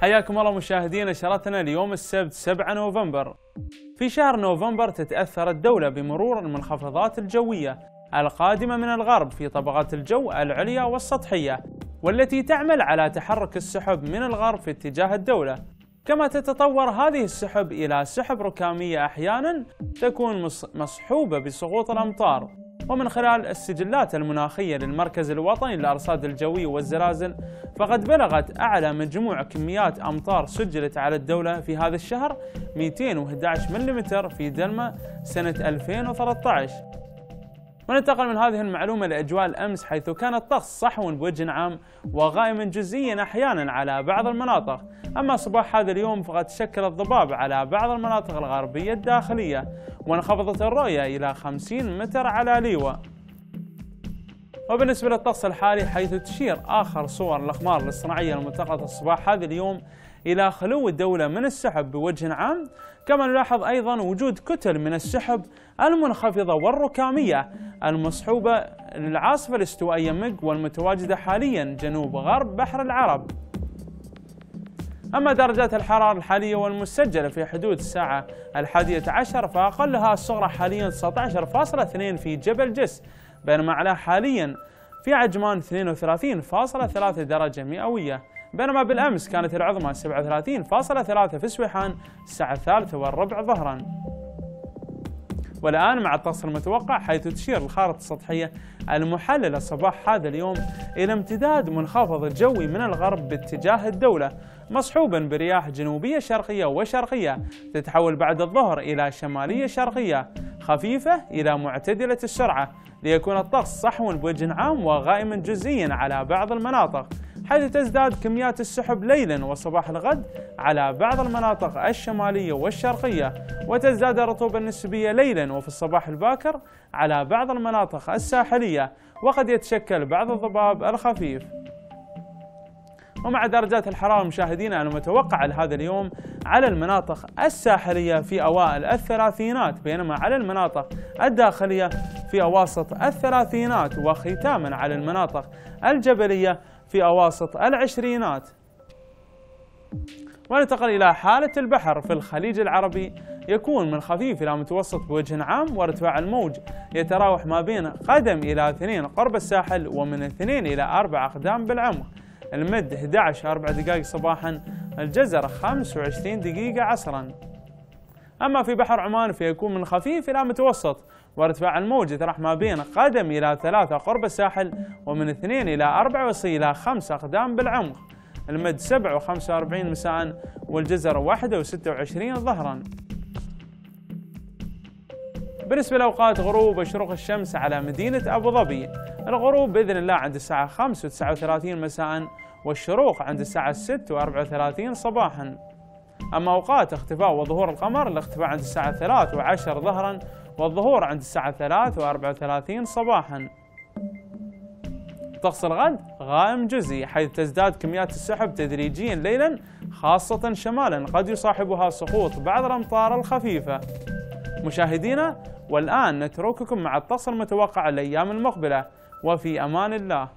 حياكم الله مشاهدينا نشرتنا اليوم السبت 7 نوفمبر. في شهر نوفمبر تتأثر الدولة بمرور المنخفضات الجوية القادمة من الغرب في طبقات الجو العليا والسطحية، والتي تعمل على تحرك السحب من الغرب في اتجاه الدولة، كما تتطور هذه السحب إلى سحب ركامية أحيانا تكون مصحوبة بسقوط الأمطار. ومن خلال السجلات المناخية للمركز الوطني للأرصاد الجوية والزلازل، فقد بلغت أعلى مجموع كميات أمطار سجلت على الدولة في هذا الشهر 211 ملم في دلمة سنة 2013. وننتقل من هذه المعلومة لأجواء الأمس، حيث كان الطقس صحو بوجه عام وغائما جزئيا أحيانا على بعض المناطق، أما صباح هذا اليوم فقد شكلت ضباب على بعض المناطق الغربية الداخلية، وانخفضت الرؤية إلى 50 متر على ليوة. وبالنسبة للطقس الحالي، حيث تشير آخر صور الأقمار الاصطناعية الملتقطة صباح هذا اليوم إلى خلو الدولة من السحب بوجه عام، كما نلاحظ أيضا وجود كتل من السحب المنخفضة والركامية المصحوبة للعاصفة الاستوائية ميج، والمتواجدة حاليا جنوب غرب بحر العرب. أما درجات الحرارة الحالية والمسجلة في حدود الساعة 11 فأقلها الصغرى حاليا 19.2 في جبل جس، بينما أعلاها حاليا في عجمان 32.3 درجة مئوية، بينما بالأمس كانت العظمى 37.3 في سويحان الساعة 3:15 ظهرا. والآن مع الطقس المتوقع، حيث تشير الخارطة السطحية المحللة صباح هذا اليوم إلى امتداد منخفض الجوي من الغرب باتجاه الدولة، مصحوبا برياح جنوبية شرقية وشرقية تتحول بعد الظهر إلى شمالية شرقية خفيفة إلى معتدلة السرعة، ليكون الطقس صحو بوجه عام وغائما جزئيا على بعض المناطق، حيث تزداد كميات السحب ليلا وصباح الغد على بعض المناطق الشمالية والشرقية، وتزداد الرطوبة النسبية ليلا وفي الصباح الباكر على بعض المناطق الساحلية، وقد يتشكل بعض الضباب الخفيف. ومع درجات الحرارة مشاهدينا المتوقعة لهذا اليوم على المناطق الساحلية في أوائل الثلاثينات، بينما على المناطق الداخلية في أواسط الثلاثينات، وختاما على المناطق الجبلية في أواسط العشرينات. وننتقل إلى حالة البحر في الخليج العربي، يكون من خفيف إلى متوسط بوجه عام، وارتفاع الموج يتراوح ما بين قدم إلى 2 قرب الساحل، ومن 2 إلى 4 أقدام بالعمق. المد 11:04 دقائق صباحا، الجزر 25 دقيقة عصرا. أما في بحر عمان فيكون من خفيف إلى متوسط، وارتفاع الموج يتراوح ما بين قدم إلى 3 قرب الساحل، ومن 2 إلى 4 ويصل إلى 5 أقدام بالعمق. المد 7:45 مساء، والجزر 1:26 ظهرا. بالنسبة لأوقات غروب وشروق الشمس على مدينة أبو ظبي، الغروب بإذن الله عند الساعة 5:39 مساء، والشروق عند الساعة 6:34 صباحا. أما أوقات اختفاء وظهور القمر، الاختفاء عند الساعة 3:10 ظهرا، والظهور عند الساعة 3:34 صباحا. طقس الغد غائم جزئي، حيث تزداد كميات السحب تدريجيا ليلا، خاصة شمالا، قد يصاحبها سقوط بعض الأمطار الخفيفة. مشاهدينا والآن نترككم مع الطقس المتوقع الأيام المقبلة، وفي أمان الله.